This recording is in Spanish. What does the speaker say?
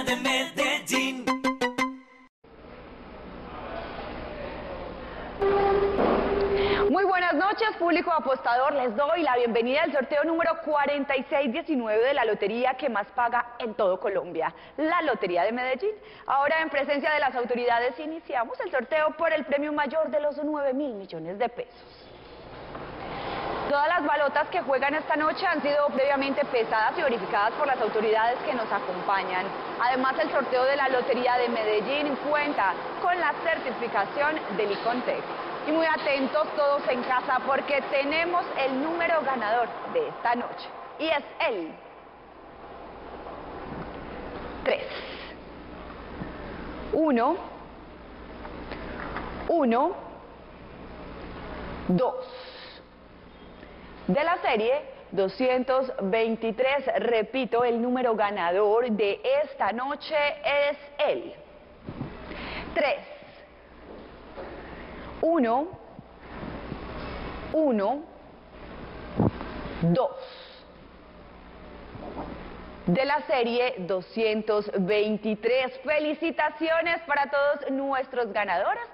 Lotería de Medellín. Muy buenas noches, público apostador. Les doy la bienvenida al sorteo número 4619 de la lotería que más paga en todo Colombia, la Lotería de Medellín. Ahora, en presencia de las autoridades, iniciamos el sorteo por el premio mayor de los 9.000 millones de pesos. Todas las balotas que juegan esta noche han sido previamente pesadas y verificadas por las autoridades que nos acompañan. Además, el sorteo de la Lotería de Medellín cuenta con la certificación del Icontec. Y muy atentos todos en casa porque tenemos el número ganador de esta noche. Y es el 3. 1, 1, 2. De la serie 223, repito, el número ganador de esta noche es el 3, 1, 1, 2. De la serie 223, felicitaciones para todos nuestros ganadores.